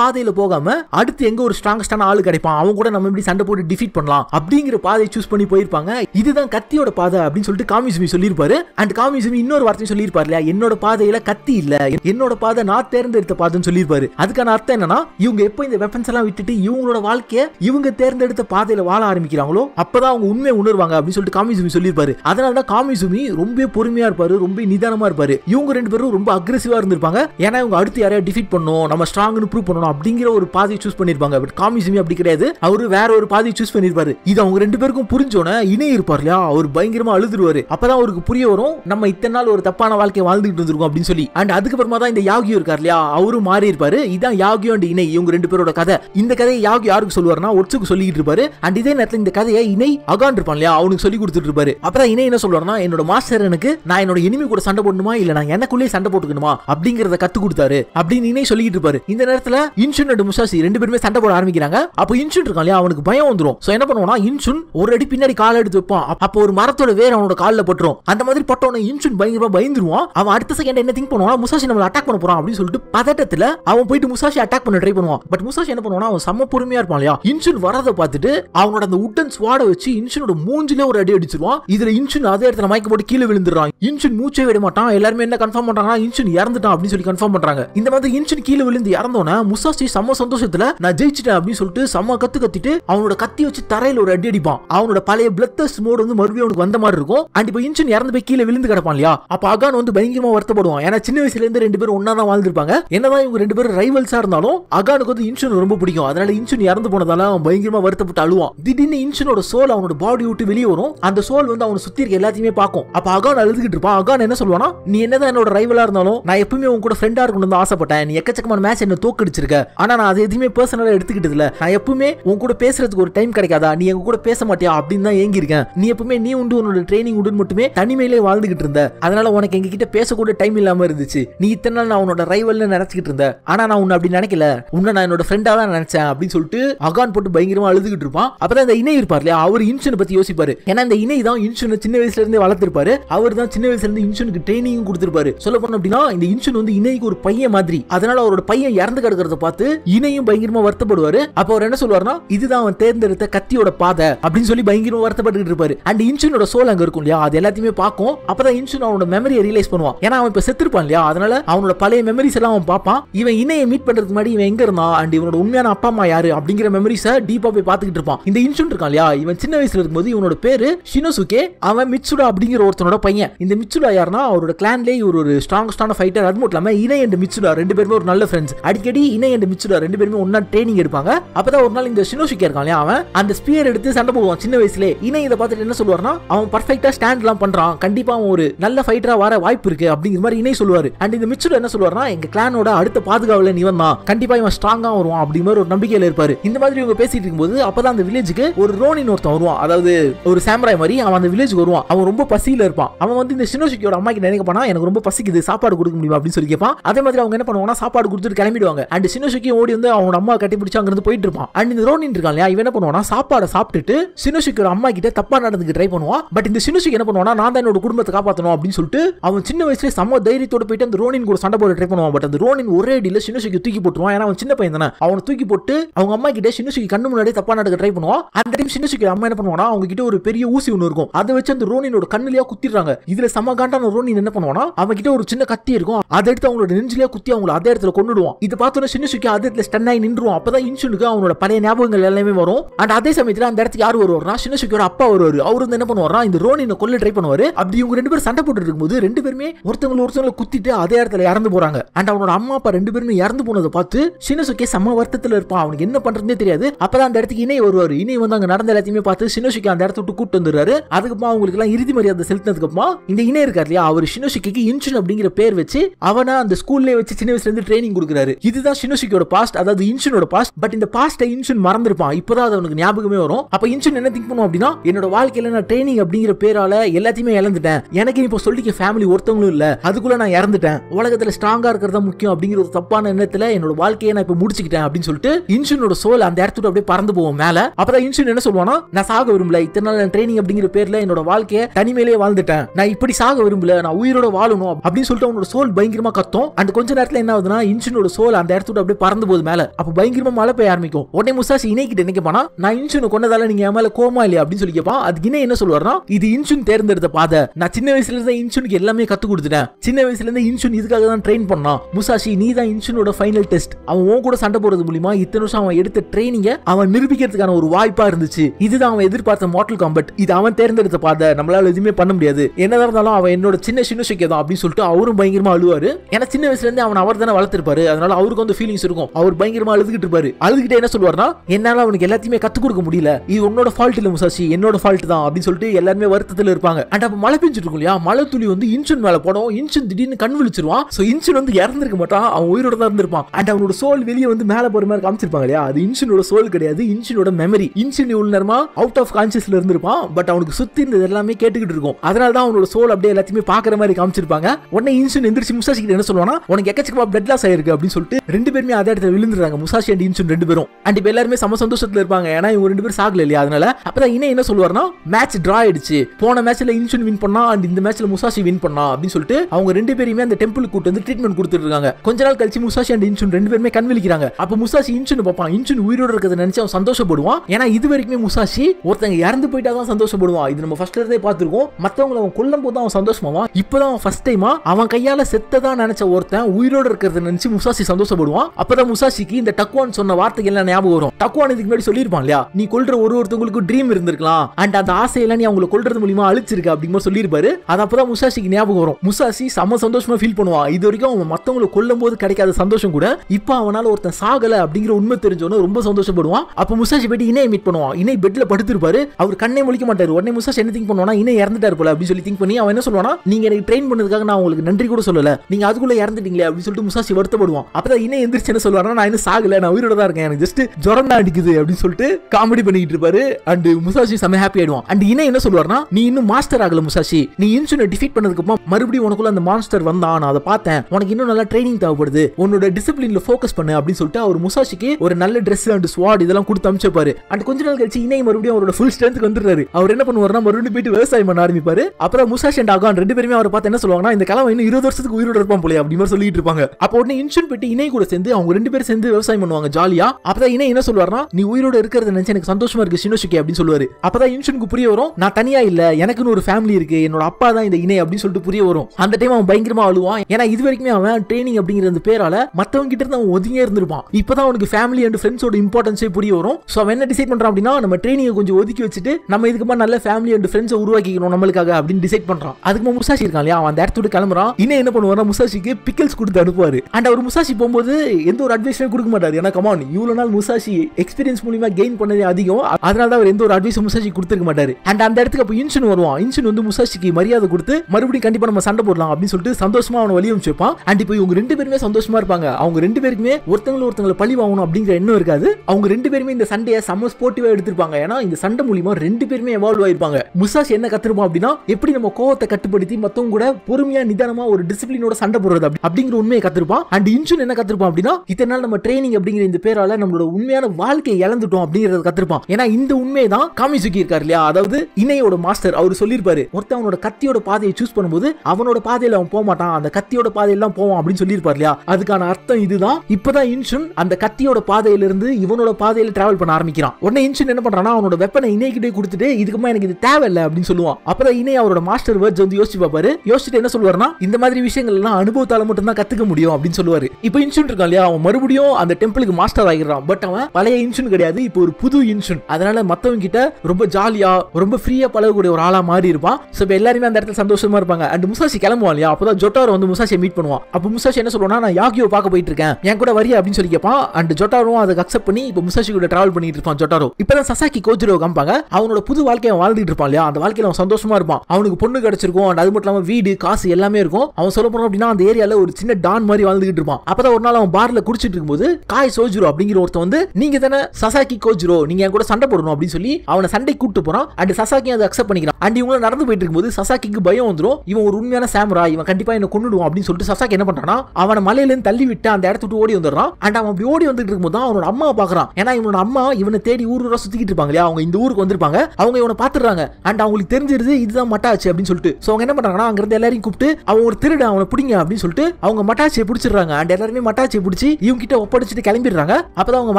பாதையில போகாம அடுத்து எங்க ஒரு ஸ்ட்ராங்கஸ்டான ஆளு கிடைப்பான், அவங்க கூட நம்ம இப்படி சண்டை போட்டு டிஃபீட் பண்ணலாம் அப்படிங்கிற பாதையை சூஸ் பண்ணி போயிருப்பாங்க. இதுதான் கத்தியோட பாதை அப்படின்னு சொல்லிட்டு காமிசுமி சொல்லியிருப்பாரு. அண்ட் காமிசுமி இன்னொரு வார்த்தை சொல்லியிருப்பாரு இல்லையா, என்னோட பாதையில கத்தி இல்ல, என்னோட பாதை நான் தேர்ந்தெடுத்த பாதைன்னு சொல்லியிருப்பாரு. அதுக்கான அர்த்தம் என்னன்னா இவங்க எப்போ இந்த வெப்பன்ஸ் எல்லாம் விட்டுட்டு இவங்களோட வாழ்க்கையை இவங்க தேர்ந்தெடுத்த பாதையில வாழ ஆரம்பிக்கிறாங்களோ அப்பதான் அவங்க உண்மையை உணர்வாங்க அப்படின்னு சொல்லிட்டு காமிசுமி சொல்லியிருப்பாரு. அதனாலதான் காமிசுமி ரொம்ப பொறுமையா இருப்பாரு, ரொம்ப நிதானமா இருப்பாரு. இவங்க ரெண்டு பேரும் ரொம்ப அக்ரெசிவா இருந்திருப்பாங்க. ஏன்னா இவங்க அடுத்து யாரையா டிஃபீட் பண்ணணும், நம்ம ஸ்ட்ராங்னு ப்ரூவ் பண்ணணும் அப்படிங்கிற ஒரு பாதையை சூஸ் பண்ணிருப்பாங்க. பட் காமிசுமி அப்படி கிடையாது, அவரு வேற ஒரு பாதையை சூஸ் பண்ணிருப்பாரு. இது அவங்க ரெண்டு பேருக்கும் புரிஞ்சோன்னு இணை இருப்பார் இல்லையா, அவர் பயங்கரமா அழுதுருவாரு. அப்பதான் அவருக்கு புரிய வரும் நம்ம இத்தனை நாள் ஒரு தப்பான வாழ்க்கையை வாழ்ந்துட்டு இருந்திருக்கோம் அப்படின்னு சொல்லி. அண்ட் அதுக்கப்புறமா தான் இந்த யாகியோ இருக்கார் இல்லையா, அவரும் மாறி இருப்பாரு. இதான் யாகியோ அண்ட் இணை இவங்க ரெண்டு பேரோட கதை. இந்த கதையை யாகி யாருக்கு சொல்லுவாருன்னா ஒட்சுக்கு சொல்லிட்டு இருப்பாரு. அண்ட் இதே நேரத்தில் இந்த கதையை இணை அகான் இருப்பான் இல்லையா, அவனுக்கு சொல்லி கொடுத்துட்டு இருப்பாரு. அப்பதான் இணை என்ன சொல்லுவாருன்னா, என்னோட மாஸ்டர் எனக்கு நான் என்னோட எனிமி கூட சண்டை போடணுமா இல்ல நான் எனக்குள்ளே சண்டை போட்டுக்கணுமா அப்படிங்கறத கத்து கொடுத்தாரு அப்படின்னு இணை சொல்லிட்டு இருப்பாரு. இந்த நேரத்துல இன்சுன் அண்ட் முசாஷி ரெண்டு பேருமே சண்டை போட ஆரம்பிக்கிறாங்க. அப்ப இன்சுன் இருக்கான் இல்லையா, அவனுக்கு பயம் வந்துரும். சோ என்ன பண்ணுவானா, இன்சுன் ஒரு அடி பின்னாடி கால் எடுத்து வைப்பான். அப்ப ஒரு மரத்தோட வேர் அவனோட கால்ல பட்டுரும். அந்த மாதிரி பட்டவன இன்சுன் பயங்கரமா பயந்துருவான். அவன் அடுத்த செகண்ட் என்ன திங்க் பண்ணுவானா, முசாஷி நம்மள அட்டாக் பண்ண போறான் அப்படின்னு சொல்லிட்டு பதட்டத்துல அவன் போயிட்டு முசாஷி அட்டாக் பண்ண ட்ரை பண்ணுவான். பட் முசாஷி என்ன பண்ணுவானா, அவன் சம பொறுமையா இருப்பான் இல்லையா, இன்சுன் வரதை பார்த்துட்டு அவனோட அந்த உட்டன் ஸ்வாட வச்சு இன்சுனோட மூஞ்சிலே ஒரு அடி அடிச்சிருவான். இதுல இன்சுன் அதே இடத்துல மயக்க போட்டு கீழே விழுந்துடுறான். இன்சுன் மூச்சே விட மாட்டான். எல்லாருமே என்ன கன்ஃபார்ம் பண்றாங்கன்னா இன்சுன் இறந்துட்டான் அப்படின்னு சொல்லி கன்ஃபார்ம் பண்றாங்க. இந்த மாதிரி இன்சுன் கீழே விழுந்து இறந்தோன்னா முசாஷி சம சந்தோஷத்துல நான் ஜெயிச்சிட்டேன் அப்படின்னு சொல்லிட்டு சம கத்து கத்திட்டு அவனோட கத்தி வச்சு தரையில ஒரு அடி அடிப்பான். அவனோட பழைய பிளத்தஸ் மோடு வந்து மறுபடியும் அவனுக்கு வந்த மாதிரி இருக்கும். அண்ட் இப்போ இன்சுன் இறந்து போய் கீழே விழுந்து கிடப்பான் இல்லையா, அப்ப அகான் வந்து பயங்கரமா வருத்தப்படுவான். ஏன்னா சின்ன வயசுல இருந்து ரெண்டு பேரும் ஒன்னா தான் வாழ்ந்துருப்பாங்க. என்னதான் இவங்க ரெண்டு பேரும் ரைவல்ஸா இருந்தாலும் அகானுக்கு வந்து இன்சுன் ரொம்ப பிடிக்கும். அதனால இன்சுன் இறந்து போனதால அவன் பயங்கரமா வருத்தப்பட்டு அழுவான். திடீர்னு இன்சுனோட சோல் அவனோட பாடி விட்டு வெளியே வரும். அந்த சோல் வந்து அவனை சுத்தி இருக்க எல்லாத்தையுமே பார்க்கும். அப்ப அகான் அழுதுகிட்டு இருப்பான். அகான் என்ன சொல்லுவானா, நீ என்னதான் என்னோட ரைவலா இருந்தாலும் நான் எப்பவுமே உன் கூட ஃப்ரெண்டா இருக்கணும்னு ஆசைப்பட்டேன். நீ எக்கச்சக்கமான மேட்ச் என்ன தோக்கடிச்சிருக்க, ஆனா நான் அது எதுவுமே பர்சனலா எடுத்துக்கிட்டது இல்ல. நான் எப்பவுமே உன் கூட பேசுறதுக்கு ஒரு டைம் கிடைக்காதா, நீ எங்க கூட பேச மாட்டியா அப்படின்னு தான் ஏங்கி இருக்கேன். நீ எப்பவுமே நீ உண்டு உன்னோட ட்ரைனிங் உண்டு மட்டுமே தனிமையிலே வாழ்ந்துகிட்டு இருந்த. அதனால உனக்கு எங்க கிட்ட பேசக்கூட டைம் இல்லாம இருந்துச்சு. நீ இத்தனை நாள் நான் உன்னோட ரைவல்னு நினைச்சிட்டு இருந்த, ஆனா நான் உன்னை அப்படி நினைக்கல. உன்னை நான் என்னோட ஃப்ரெண்டா தான் நினைச்சேன் அப்படின்னு சொல்லிட்டு அகான் போட்டு பயங்கரமா அழுதுகிட்டு இருப்பான். அப்பதான் இந்த இணை இருப்பார் இல்லையா, அவர் இன்சுனை பத்தி யோசிப்பாரு. ஏன்னா இந்த இணை தான் இன்சுனை சின்ன வயசுல இருந்தே வளர்த்திருப்பாரு. அவர் தான் சின்ன வயசுல இருந்து இன்சுனுக்கு ட்ரைனிங் கொடுத்திருப்பாரு. சொல்ல போனோம் அப்படின்னா இந்த இன்சுன் வந்து இணைக்கு ஒரு பையன் மாதிரி. அதனால அவரோட பையன் இறந்து கிடக்கிறத பார்த்து இணையும் பயங்கரமா வருத்தப்படுவாரு. அப்ப அவர் என்ன சொல்லுவாருன்னா, இதுதான் அவன் தேர்ந்தெடுத்த கத்தியோட பாதை அப்படின்னு சொல்லி பயங்கரமா வருத்தப்பட்டு இருப்பாரு. அண்ட் இன்சுனோட சோல் அங்க இருக்கும் இல்லையா, அது எல்லாத்தையுமே பார்க்கும். அப்பதான் இன்சுன் அவனோட மெமரியை ரியலைஸ் பண்ணுவான். ஏன்னா அவன் இப்ப செத்துருப்பான் இல்லையா, அதனால அவனோட பழைய மெமரிஸ் எல்லாம் அவன் பார்ப்பான். இவன் இணையை மீட் பண்றதுக்கு முன்னாடி இவன் எங்க இருந்தான் அண்ட் இவனோட உண்மையான அப்பா அம்மா யாரு அப்படிங்கிற மெமரிஸை டீப்பா போய் பார்த்துக்கிட்டு இருப்பான். இந்த இன்சுன் இருக்கான் இல்லையா, இவன் சின்ன வயசுல இருக்கும்போது இவனோட பேரு ஷினோசுகே, அவன் மிச்சுடா அப்படிங்கிற ஒருத்தனோட பையன். இந்த மிச்சுடா யாருன்னா அவரோட கிளான்லேயே ஒரு ஸ்ட்ராங்கஸ்டான ஃபைட்டர். அது மட்டும் இல்லாம இணை அண்ட் மிச்சுடா ரெண்டு பேருமே ஒரு நல்ல ஃப்ரெண்ட்ஸ். அடிக்கடி இணை அண்ட் மிச்சுடா ரெண்டு பேருமே ஒன்னா ட்ரைனிங் எடுப்பாங்க. அப்பதான் ஒரு நாள் இந்த ஷினோசுகே இருக்கான் இல்லையா, அவன் அந்த ஸ்பியர் எடுத்து சண்டை போடுவான் சின்ன வயசுல. இணை இதை பார்த்துட்டு என்ன சொல்லுவாருன்னா, அவன் பர்ஃபெக்டா ஸ்டாண்ட் எல்லாம் பண்றான், கண்டிப்பா அவன் ஒரு நல்ல ஃபைட்டரா வர வாய்ப்பு இருக்கு அப்படிங்கிற மாதிரி இணை சொல்லுவாரு. அண்ட் இந்த மிச்சுடா என்ன சொல்லுவாருன்னா, எங்க கிளானோட அடுத்த பாதுகாவல இவன் தான், கண்டிப்பா இவன் ஸ்ட்ராங்கா வருவான் அப்படிங்கிற மாதிரி ஒரு நம்பிக்கையில இருப்பாரு. இந்த மாதிரி இவங்க பேசிட்டு இருக்கும்போது அப்பதான் அந்த வில்லேஜுக்கு ஒரு ரோனின் ஒருத்தன் வருவான். அதாவது ஒரு சாம்ராய் மாதிரி அவன் அந்த வில்லேஜுக்கு வருவான். அவன் ரொம்ப பசியில இருப்பான். அவன் வந்து இந்த ஷினோசுகேயோட அம்மாக்கு நினைக்க போனா எனக்கு ரொம்ப பசிக்குது, சாப்பாடு கொடுக்க முடியுமா அப்படின்னு சொல்லி கேட்பான். அதே மாதிரி அவங்க என்ன பண்ணுவாங்கன்னா சாப்பாடு கொடுத்துட்டு கிளம்பிடுவாங்க. அண்ட் ஷினோசுகே ஓடி வந்து அவனோட அம்மா கட்டி பிடிச்சி அங்க இருந்து போயிட்டு இருப்பான். அண்ட் இந்த ரோனின் இருக்கான் இல்லையா, இவன் என்ன பண்ணுவானா, சாப்பாடு சாப்பிட்டுட்டு ஷினோசுகேயோட அம்மா கிட்ட தப்பா நடந்துக்கு ட்ரை பண்ணுவான். பட் இந்த ஷினோசுகே என்ன பண்ணுவானா, நான் தான் என்னோட குடும்பத்தை காப்பாற்றணும் அப்படின்னு சொல்லிட்டு அவன் சின்ன வயசுல சம தைரியத்தோட போயிட்டு அந்த ரோனின் கூட சண்டை போட ட்ரை பண்ணுவான். பட் அந்த ரோனின் ஒரே அடியில ஷினோசுகே தூக்கி போட்டுருவான். ஏன்னா அவன் சின்ன பையன் தானே, அவனை தூக்கி போட்டு அவங்க அம்மா கிட்ட ஷினோசுகே கண்ணு முன்னாடி தப்பா நடக்க ட்ரை பண்ணுவான். அந்த டைம் ஷினோசுகே அம்மா என்ன பண்ணுவானா, அவங்க கிட்ட ஒரு பெரிய ஊசி ஒன்று இருக்கும், அதை வச்சு அந்த ரோனினோட கண்ணுலயா குத்திடுறாங்க. இதுல சம காண்டான ரோனின் என்ன பண்ணுவானா, அவன் கிட்ட ஒரு சின்ன கத்தி இருக்கும், அதை எடுத்து அவங்களோட நெஞ்சிலேயே குத்தி அவங்களை அதே இடத்துல கொண்டுடுவான். இதை பார்த்தோன்னா ஷினோசுகே அதே இடத்துல ஸ்டன் ஆகி நின்றுவான். அப்பதான் இன்சுனுக்கு அவனோட பழைய ஞாபகங்கள் எல்லாமே வரும். அண்ட் அதே சமயத்துல அந்த இடத்துக்கு யார் வருவாருன்னா, ஷினோசுகேயோட அப்பா வருவாரு. அவர் வந்து என்ன பண்ணுவாருன்னா இந்த ரோனினை கொல்ல ட்ரை பண்ணுவாரு. அப்படி இவங்க ரெண்டு பேரும் சண்டை போட்டு இருக்கும்போது ரெண்டு பேருமே ஒருத்தவங்களை குத்திட்டு அதே இடத்துல இறந்து போறாங்க. அண்ட் அவனோட அம்மா அப்பா ரெண்டு பேருமே இறந்து போனதை பார்த்து ஷினோசுகே சம வருத்தத்துல இருப்பான். அவனுக்கு என்ன பண்றதுன்னே தெரியாது. அப்பதான் அந்த இடத்துக்கு இணை வருவாரு. இணை வந்து அங்க நடந்த எல்லாத்தையுமே பார்த்து ஷினோசுகே அந்த இடத்த விட்டு கூட்டு வந்துடுறாரு. அதுக்கப்புறம் அவங்களுக்கு எல்லாம் இறுதி மரியாதை செலுத்தினதுக்கு அப்புறமா இந்த இணை இருக்காரு இல்லையா, அவர் ஷினோசுகேக்கு இன்சுன் அப்படிங்கிற பேர் வச்சு அவனா அந்த ஸ்கூல்ல வச்சு சின்ன வயசுல இருந்து ட்ரைனிங் கொடுக்குறாரு. இதுதான் ஷினோசுகேயோட பாஸ்ட், அதாவது இன்சுனோட பாஸ்ட். பட் இந்த பாஸ்ட்டை இன்சுன் மறந்துருப்பான். இப்ப இப்பதான் அது அவனுக்கு ஞாபகமே வரும். அப்ப இன்சூன் என்ன திங்க் பண்ணுவோம் அப்படின்னா, என்னோட வாழ்க்கையில நான் ட்ரைனிங் அப்படிங்கிற பேரால எல்லாத்தையுமே இழந்துட்டேன், எனக்கு இப்போ சொல்லிக்க ஃபேமிலி ஒருத்தவங்களும் இல்ல, அதுக்குள்ள நான் இறந்துட்டேன், உலகத்துல ஸ்ட்ராங்கா இருக்கிறதா முக்கியம் அப்படிங்கிற ஒரு தப்பான எண்ணத்துல என்னோட வாழ்க்கையை நான் இப்ப முடிச்சுக்கிட்டேன் அப்படின்னு சொல்லிட்டு இன்சூனோட சோல் அந்த இடத்துல அப்படியே பறந்து போவோம் மேல. அப்பதான் இன்சூன் என்ன சொல்லுவானா, நான் சாக விரும்பல, இத்தனை நாள் நான் ட்ரைனிங் அப்படிங்கிற பேர்ல என்னோட வாழ்க்கையை தனிமையிலே வாழ்ந்துட்டேன், நான் இப்படி சாக விரும்பல, நான் உயிரோட வாழணும் அப்படின்னு சொல்லிட்டு அவனோட சோல் பயங்கரமா கத்தும். அந்த கொஞ்ச நேரத்துல என்ன ஆகுதுன்னா, இன்சூனோட சோல் அந்த இடத்துல அப்படியே பறந்து போகுது மேல. அப்ப பயங்கரமா மழை பெய்ய ஆரம்பிக்கும். உடனே முசாஷி இணைக்கிட்டு என்ன கேட்பானா, நான் இன்சூன் கொன்னதால நீங்க என் மேல கோமா இல்லையா அப்படின்னு சொல்லி கேட்பான். அதுக்கு இணை என்ன சொல்லுவாருன்னா, இது இன்சூன் தேர்ந்தெடுத்த பாதை, நான் சின்ன வயசுல இருந்து இன்சூனுக்கு எல்லாமே கத்து கொடுத்துட்டேன், சின்ன வயசுல இருந்து இன்சூன் இதுக்காக தான் ட்ரெயின் பண்ணான், முசாஷி நீ தான் இன்சூனோட ஃபைனல் டெஸ்ட், அவன் உன் கூட சண்டை போடுறது மூலியமா இத்தனை வருஷம் அவன் எடுத்த ட்ரெயினிங்க அவன் நிரூபிக்கிறதுக்கான ஒரு வாய்ப்பா இருந்துச்சு, இதுதான் அவன் எதிர்பார்த்த மார்டல் காம்பட், இது அவன் தேர்ந்தெடுத்த பாதை, நம்மளால எதுவுமே பண்ண முடியாது, என்னதான் இருந்தாலும் அவன் என்னோட சின்ன சின்னுஷிக்கே தான் அப்படின்னு சொல்லிட்டு அவரும் பயங்கரமா அழுவாரு. ஏன்னா சின்ன வயசுல இருந்து அவன் அவர் தானே வளர்த்திருப்பாரு, அதனால அவருக்கு வந்து ஃபீலிங்ஸ் இருக்கும், அவர் பயங்கரமா அழுதுகிட்டு இருப்பாரு. அழுதுகிட்டே என்ன சொல்லுவாருன்னா, என்னால அவனுக்கு எல்லாத்தையுமே கத்துக் கொடுக்க முடியல, இது உன்னோட ஃபால்ட் இல்ல முசாஷி, என்னோட ஃபால்ட் தான் அப்படின்னு சொல்லிட்டு எல்லாருமே வருத்தத்தில் இருப்பாங்க. அண்ட் அப்ப மழை பெஞ்சிட்டு இருக்கும் இல்லையா, மழை துளி வந்து இன்சூன் மேல போடும், இன்சூன் திடீர்னு கண் விழிச்சிருவான். சோ இன்சூன் வந்து இறந்திருக்க மாட்டான், அவன் உயிரோட தான் இருந்திருப்பான். அண்ட் அவனோட சோல் வெளியே வந்து மேல போற மாதிரி காமிச்சிருப்பாங்க இல்லையா, அது இன்சூனோட சோல் கிடையாது, இன்சூனோட மெமரி. இன்சூன் உள்ள நேரமா அவுட் ஆஃப் கான்சியஸ்ல இருந்திருப்பான், பட் அவனுக்கு சுத்தி இருந்தது எல்லாமே கேட்டுக்கிட்டு இருக்கும், அதனாலதான் அவனோட சோல் அப்படியே எல்லாத்தையுமே பாக்குற மாதிரி காமிச்சிருப்பாங்க. உடனே இன்சூன் எந்திரிச்சு முசாஷி என்ன சொல்லுவானா, உனக்கு எக்கச்சக்கமா பிளட் லாஸ் ஆயிருக்கு அப்படின்னு சொல்லிட்டு ரெண்டு பேருமே அதே இடத்துல விழுந்துடுறாங்க, முசாஷி அண்ட் இன்சூன் ரெண்டு பேரும். அண்ட் இப்ப எல்லாருமே சம சந்தோஷத்துல இருப்பாங்க, ஏன்னா இவங்க ரெண்டு பேரும் சாகல இல்லையா. அதனால அப்பதான் இணை என்ன சொல்லுவாருன்னா, மேட்ச் டிரா ஆயிடுச்சு, போன மேட்ச்ல இன்சூன் வின் பண்ணா அண்ட் இந்த மேட்ச்ல முசாஷி வின் பண்ணா அப்படின்னு சொல்லிட்டு அவங்க ரெண்டு பேருமே அந்த டெம்பிளுக்கு கூட்டு வந்து ட்ரீட்மெண்ட் கொடுத்துட்டு இருக்காங்க. கொஞ்ச நாள் கழிச்சு முசாஷி அண்ட் இன்சூன் ரெண்டு பேருமே கண் விழிக்கிறாங்க. அப்ப முசாஷி இன்சூன் பார்ப்பான், இன்சூன் உயிரோட இருக்கிறத நினைச்சு அவன் சந்தோஷப்படுவான். ஏன்னா இது வரைக்குமே முசாஷி ஒருத்தங்க இறந்து போயிட்டா தான் சந்தோஷப்படுவான், இது நம்ம ஃபர்ஸ்ட்ல இருந்தே பார்த்திருக்கோம். மத்தவங்க அவன் கொல்லும் போது அவன் சந்தோஷமாவான், இப்பதான் அவன் ஃபர்ஸ்ட் டைமா அவன் கையால செத்ததான் நினைச்ச ஒருத்தன் உயிரோட இருக்கிறத நினைச்சு முசாஷி சந்தோஷப்படுவான். அப்பதான் முசாஷிக்கு இந்த டக்வான் சொன்ன வார்த்தைக்கு எல்லாம் ஞாபகம் வரும். டக்வான் இதுக்கு முன்னாடி சொல்லியிருப்பான் இல்லையா, நீ கொல்ற ஒருத்தவங்களுக்கு ட்ரீம் இருந்திருக்கலாம் அண்ட் அந்த ஆசையெல்லாம் நீ அவங்களை கொல்றது மூலியமா அழிச்சிருக்க அப்படிங்கிற சொல்லியிருப்பாரு. அது அப்பதான் முசாஷிக்கு ஞாபகம் வரும். முசாஷி சம சந்தோஷமா ஃபீல் பண்ணுவான், இது வரைக்கும் அவன் மத்தவங்களை கொல்லும் போது கிடைக்காத சந்தோஷம் கூட இப்ப அவனால ஒருத்தன் சாகல அப்படிங்கிற உண்மை தெரிஞ்சவன ரொம்ப சந்தோஷப்படுவான். அப்ப முசாஷி போயிட்டு இணையை மீட் பண்ணுவான். இணை பெட்ல படுத்திருப்பாரு, அவர் கண்ணே முழிக்க மாட்டாரு. உடனே முசாஷி என்ன திங்க் பண்ணுவானா, இணை இறந்துட்டாரு போல அப்படின்னு சொல்லி திங்க் பண்ணி அவன் என்ன சொல்லுவானா, நீங்க எனக்கு ட்ரெயின் பண்ணதுக்காக நான் உங்களுக்கு நன்றி கூட சொல்லல, நீங்க அதுக்குள்ள இறந்துட்டீங்களே அப்படின்னு சொல்லிட்டு முசாஷி வருத்தப்படுவான். அப்பதான் இணை எந்திரிச்சு என்ன சொல்லுவானா, நான் இன்னும் சாகல, நான் உயிரோட தான் இருக்கேன், எனக்கு ஜஸ்ட் ஜுரம் தான் அடிக்குது அப்படின்னு சொல்லிட்டு காமெடி பண்ணிட்டு இருப்பாரு. அண்ட் முசாஷி செம ஹாப்பி ஆயிடுவான். அண்ட் இணை என்ன சொல்லுவாருன்னா, நீ இன்னும் மாஸ்டர் ஆகல முசாஷி, நீ இன்சூனை டிஃபீட் பண்ணதுக்கு அப்புறம் மறுபடியும் உனக்குள்ள அந்த மாஸ்டர் வந்தான், நான் அதை பார்த்தேன், உனக்கு இன்னும் நல்லா ட்ரைனிங் தேவைப்படுது, உன்னோட டிசிப்ளின்ல ஃபோக்கஸ் பண்ணு அப்படின்னு சொல்லிட்டு அவர் முசாஷிக்கு ஒரு நல்ல ட்ரெஸ் அண்ட் ஸ்வாட் இதெல்லாம் கொடுத்து அனுப்பிச்சிருப்பாரு. அண்ட் கொஞ்ச நாள் கழிச்சு இணை மறுபடியும் அவரோட ஃபுல் ஸ்ட்ரென்த்துக்கு வந்துடுறாரு. அவர் என்ன பண்ணுவாருன்னா மறுபடியும் போயிட்டு விவசாயம் பண்ண ஆரம்பிப்பாரு. அப்புறம் முசாஷி அண்ட் அகான் ரெண்டு பேருமே அவரை பார்த்து என்ன சொல்லுவாங்கன்னா, இந்த கலவை இன்னும் 20 வருஷத்துக்கு உயிரோட இருப்பான் போல அப்படி மாதிரி சொல்லிட்டு இருப்பாங்க. அப்போ உடனே இன்சூன் போயிட்டு இணை கூட சேர்ந்து அவங்க ரெண்டு பேரும் சேர்ந்து விவசாயம் பண்ணுவாங்க ஜாலியா. அப்பதான் இணை என்ன சொல்லுவாருன்னா, நீ உயிரோட இருக்கிறத நினைச்சு எனக்கு சந்தோஷமா இருக்கு சினோஷிக்கே அப்படின்னு சொல்லுவாரு. அப்பதான் இன்சூனுக்கு புரிய வரும், நான் தனியா இல்ல, எனக்குன்னு ஒரு ஃபேமிலி இருக்கு, என்னோட அப்பா தான் இந்த இணை அப்படின்னு சொல்லிட்டு புரிய வரும். அந்த டைம் அவன் பயங்கரமா அழுவான். ஏன்னா இது வரைக்குமே அவன் ட்ரைனிங் அப்படிங்கிற அந்த பேரால மத்தவங்க கிட்ட இருந்து அவன் ஒதுங்கியே இருந்திருப்பான். இப்பதான் அவனுக்கு ஃபேமிலி அண்ட் ஃப்ரெண்ட்ஸோட இம்பார்ட்டன்ஸே புரிய வரும். சோ அவன் என்ன டிசைட் பண்றான் அப்படின்னா, நம்ம ட்ரைனிங்கை கொஞ்சம் ஒதுக்கி வச்சுட்டு நம்ம இதுக்கப்புறம் நல்ல ஃபேமிலி அண்ட் ஃப்ரெண்ட்ஸை உருவாக்கிக்கணும் நம்மளுக்காக அப்படின்னு டிசைட் பண்றான். அதுக்கு முசாஷி இருக்கான் இல்லையா, அவன் அந்த இடத்தோட கிளம்புறான். இணை என்ன பண்ணுவாருன்னா, முசாஷிக்கு பிக்கல்ஸ் கொடுத்து அனுப்புவாரு. அண்ட் அவர் முசாஷி போகும்போது எந்த ஒரு அட்வைஸுமே கொடுக்க மாட்டாரு. ஏன்னா கமான், இவ்வளவு நாள் முசாஷி எக்ஸ்பீரியன்ஸ் மூலியமா கெயின் பண்ணது அதிகம், அதனால தான் அவர் எந்த ஒரு அட்வைஸும் முசாஷி கொடுத்துருக்க மாட்டாரு. அண்ட் அந்த இடத்துக்கு அப்போ இன்சூன் வருவான். இன்சூன் வந்து முசாஷிக்கு மரியாதை கொடுத்து மறுபடியும் கண்டிப்பா நம்ம சண்டை போடலாம் அப்படின்னு சொல்லிட்டு சந்தோஷமா அவனை வழி அமைச்சிருப்பான். அண்ட் இப்போ இவங்க ரெண்டு பேருமே சந்தோஷமா இருப்பாங்க. அவங்க ரெண்டு பேருக்குமே ஒருத்தங்களை பழி வாங்கணும் அப்படிங்கிற எண்ணம் இருக்காது. அவங்க ரெண்டு பேருமே இந்த சண்டையை சம ஸ்போர்ட்டிவா எடுத்திருப்பாங்க. ஏன்னா இந்த சண்டை மூலியமா ரெண்டு பேருமே எவால்வ் ஆயிருப்பாங்க. முசாஷி என்ன கத்துருப்போம் அப்படின்னா, எப்படி நம்ம கோவத்தை கட்டுப்படுத்தி மத்தவங்க கூட பொறுமையா நிதானமா ஒரு டிசிப்ளினோட சண்டை போடுறது அப்படிங்கிற உண்மையை கத்துருப்பான். அண்ட் இன்சூன் என்ன கத்துருப்பான் அப்படின்னா, இதனால நம்ம ட்ரைனிங் அப்படிங்கிற இந்த பேரால நம்மளோட உண்மையான வாழ்க்கையை இழந்துட்டோம் அப்படிங்கறத கத்துருப்பான். ஏன்னா இந்த உண்மையை தான் காமிசுகி இருக்காரு இல்லையா, அதாவது இணையோட மாஸ்டர், அவர் சொல்லியிருப்பாரு, ஒருத்தவனோட கத்தியோட பாதையை சூஸ் பண்ணும்போது அவனோட பாதையில அவன் போக மாட்டான், அந்த கத்தியோட பாதையெல்லாம் போவான் அப்படின்னு சொல்லியிருப்பார் இல்லையா. அதுக்கான அர்த்தம் இதுதான். இப்பதான் இன்சூன் அந்த கத்தியோட பாதையிலிருந்து இவனோட பாதையில டிராவல் பண்ண ஆரம்பிக்கிறான். உடனே இன்சூன் என்ன பண்றானா, அவனோட வெப்பனை இணைக்கிட்டே கொடுத்துட்டு இதுக்குமா எனக்கு இது தேவையில்லை அப்படின்னு சொல்லுவான். அப்பதான் இணை அவரோட மாஸ்டர் வேர்ட்ஸ் வந்து யோசிச்சு பார்ப்பாரு. யோசிச்சுட்டு என்ன சொல்லுவாருன்னா, இந்த மாதிரி விஷயங்கள் எல்லாம் அனுபவத்தால மட்டும் தான் கத்துக்க முடியும் அப்படின்னு சொல்லுவாரு. இப்போ இன்சூன் இருக்கான் இல்லையா, அவன் மறுபடியும் அந்த டெம்பிளுக்கு மாஸ்டர் ஆகிடுறான். பட் அவன் பழைய இன்சூன் கிடையாது, இப்போ ஒரு புது இன்சூன். அதனால மத்தவங்க கிட்ட ரொம்ப ஜாலியா ரொம்ப ஃப்ரீயா பழகக்கூடிய ஒரு ஆளா மாறி இருப்பான். சோ எல்லாருமே அந்த இடத்துல சந்தோஷமா இருப்பாங்க. அண்ட் முசாஷி கிளம்புவான் இல்லையா, அப்பதான் ஜொட்டாரோ வந்து முசாஷியை மீட் பண்ணுவான். அப்போ முசாஷி என்ன சொல்லுவானா, நான் யாகியோ பார்க்க போயிட்டு இருக்கேன், என் கூட வரியா அப்படின்னு சொல்லி கேட்பான். அண்ட் ஜொட்டாரோ அதை அக்செப்ட் பண்ணி இப்போ முசாஷி கூட டிராவல் பண்ணிட்டு இருப்பான் ஜொட்டாரோ. இப்பதான் சசாக்கி கோஜிரோ காமிப்பாங்க. அவனோட புது வாழ்க்கையை வாழ்ந்துட்டு இருப்பான் இல்லையா, அந்த வாழ்க்கையில அவன் சந்தோஷமா இருப்பான். அவனுக்கு பொண்ணு கிடைச்சிருக்கும், அது மட்டும் இல்லாம வீடு காசு எல்லாமே இருக்கும். அவன் சொல்ல போறோம் அப்படின்னா, அந்த ஏரியால ஒரு சின்ன டான் மாதிரி வாழ்ந்துகிட்டு இருப்பான். அப்பதான் ஒரு நாள் அவன் பார்ல குடிச்சிட்டு இருக்கும்போது காய் சோஜிரோ அப்படிங்கிற ஒருத்தன் வந்து, நீங்க தானே Sasaki Kojiro, நீங்க என் கூட சண்டை போடணும் அப்படி சொல்லி அவனை சண்டை கூட்டி போறான். அண்ட் சசாகி அதை அக்செப்ட் பண்ணிக்கிறான். அண்ட் இவங்க நடந்து போயிட்டு இருக்கும்போது சசாகிக்கு பயம் வந்துரும். இவன் ஒரு உண்மையான சாமுரா, இவன் கண்டிப்பா என்ன கொன்னுடுவான் அப்படி சொல்லிட்டு சசாகி என்ன பண்றானா அவன மலையில இருந்து தள்ளி விட்டு அந்த இடத்து விட்டு ஓடி வந்துடுறான். அண்ட் அவன் அப்படி ஓடி வந்துட்டு இருக்கும்போது தான் அவனோட அம்மாவை பாக்குறான். ஏன்னா இவனோட அம்மா இவனை தேடி ஊரூரா சுத்திக்கிட்டு இருப்பாங்க இல்லையா, அவங்க இந்த ஊருக்கு வந்திருப்பாங்க. அவங்க இவனை பாத்துறாங்க. அண்ட் அவங்களுக்கு தெரிஞ்சிருது இதுதான் மட்டாச்சு அப்படின்னு சொல்லிட்டு. சோ அவங்க என்ன பண்றாங்கன்னா அங்க இருந்து எல்லாரையும் கூப்பிட்டு அவன் ஒரு திருட அவனை பிடிங்க அப்படின்னு சொல்லிட்டு அவங்க மட்டாச்சியை பிடிச்சிடுறாங்க. அண்ட் எல்லாருமே மட்டாச்சியை பிடிச்சி இவங்க கிட்ட ஒப்படைச்சிட்டு கிளம்பிடுறாங்க. அப்பதான் அவங்க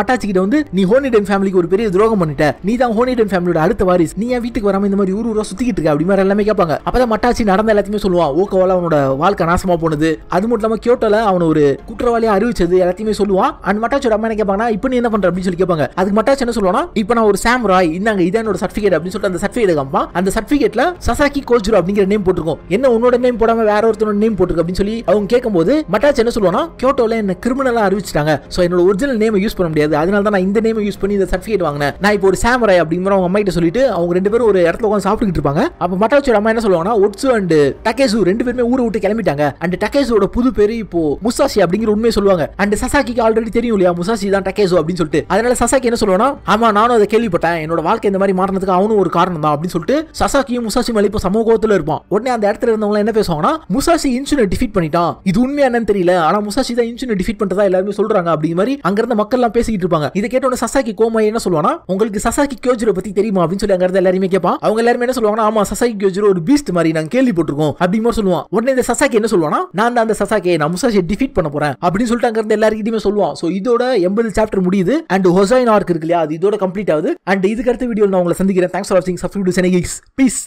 மட்டாச்சி கிட்ட வந்து நீ ஹோனிடன் ஃபேமிலிக்கு ஒரு பெரிய துரோகம் பண்ணிட்ட, நீ தான் ஹோனிடன் ஃபேமிலியோட அடுத்த வாரிஸ், நீ என் வீட்டுக்கு வராம இந்த மாதிரி ஊரூரா சுத்திக்கிட்டு இருக்க அப்படி மாதிரி எல்லாமே கேட்பாங்க. அப்பதான் மட்டாச்சி நடந்த எல்லாத்தையுமே சொல்லுவான். ஓகோவால அவனோட வாழ்க்கை நாசமா போனது, அது மட்டும் இல்லாம கியோட்டோல அவன் ஒரு குற்றவாளியா அறிவிச்சது எல்லாத்தையுமே சொல்லுவான். அண்ட் மட்டாச்சியோட அம்மா என்ன கேட்பாங்கன்னா இப்ப நீ என்ன பண்ற அப்படின்னு சொல்லி கேட்பாங்க. அதுக்கு மட்டாச்சி என்ன சொல்லுவானா இப்ப நான் ஒரு சாமுராய், இந்தாங்க இதான் என்னோட சர்டிபிகேட் அப்படின்னு சொல்லிட்டு அந்த சர்டிபிகேட் காம்பான். அந்த சர்டிபிகேட்ல சசாகி கோஜிரோ அப்படிங்கிற நேம் போட்டிருக்கோம், என்ன உன்னோட நேம் போடாம வேற ஒருத்தனோட நேம் போட்டிருக்கு அப்படின்னு சொல்லி அவங்க கேட்கும்போது மட்டாச்சி என்ன சொல்லுவானா கியோட்டோல என்ன கிரிமினலா அறிவிச்சிட்டாங்க, சோ என்னோட ஒரிஜினல் நேம் யூஸ் பண்ண முடியாது, அதனால தான் நான் இந்த நேம் யூஸ் பண்ணி இந்த சர்டிபிகேட் வாங்கினேன், நான் இப்போ ஒரு சாமுராய் அப்படிங்கிற அவங்க அம்மா கிட்ட சொல்லிட்டு அவங்க ரெண்டு பேரும் ஒரு இடத்துல உட்காந்து சாப்பிட்டுக்கிட்டு இருப்பாங்க. அப்ப மட்டாச்சியோட அம்மா என்ன சொல்லுவாங்கன்னா ஒட்சு அண்ட் டக்கேசு ரெண்டு பேருமே ஊரை விட்டு கிளம்பிட்டாங்க. அண்ட் டக்கேசுவோட புது பேரு இப்போ முசாஷி அப்படிங்கிற உண்மையை சொல்லுவாங்க. அண்ட் சசாகிக்கு ஆல்ரெடி தெரியும் இல்லையா முசாஷி தான் டக்கேசு அப்படின்னு சொல்லிட்டு. அதனால சசாகி என்ன சொல்லுவானா ஆமா நானும் அதை கேள்விப்பட்டேன், என்னோட வாழ்க்கை இந்த மாதிரி மாறினதுக்கு அவனும் ஒரு காரணம் தான் அப்படின்னு சொல்லிட்டு சசாகியும் முசாஷி மேல இப்ப சமூகத்துல இருப்பான். உடனே அந்த இடத்துல இருந்தவங்க என்ன பேசுவாங்கன்னா முசாஷி இன்சுனை டிஃபீட் பண்ணிட்டான், இது உண்மையா என்னன்னு தெரியல, ஆனா முசாஷி தான் இன்சுனை டிஃபீட் பண்றதா எல்லாரும் சொல்றாங்க அப்படிங்கிற மாதிரி அங்க இருந்த மக்கள் எல்லாம் பேசிக்கிட்டு இருப்பாங்க. இதை கேட்ட உடனே சசாகி கோமாய் என்ன சொல்லுவானா உங்களுக்கு சசாகி கோஜிரோ பத்தி தெரியுமா அப்படின்னு சொல்லி அங்க இருந்த எல்லாருமே கேட்பான். அவங்க எல்லாருமே என்ன சொல்லுவாங்கன்னா ஆமா சசாகி கோஜிரோ ஒரு பீஸ்ட் மாதிரி நாங்க கேள்விப்பட்டிருக்கோம் அப்படிங்கிற சொல்லுவான். உடனே இந்த சசாகி என்ன சொல்லுவானா நான் அந்த சசாகி நான் முசாஷியை டிஃபீட் பண்ண போறேன் அப்படின்னு சொல்லிட்டு அங்க இருந்த எல்லாருக்கிட்டையுமே சொல்லுவான். சோ இதோட 80 சாப்டர் முடியுது. அண்ட் ஹொசைன் ஆர்க் இருக்கு இல்லையா, அது இதோட கம்ப்ளீட் ஆகுது. அண்ட் இதுக்கு அடுத்த வீடியோல நான் உங்களை சந்திக்கிறேன். தேங்க்ஸ் ஃபார் வாட்சிங். சப்ஸ்கிரைப் டு செனகிக்ஸ். பீஸ்.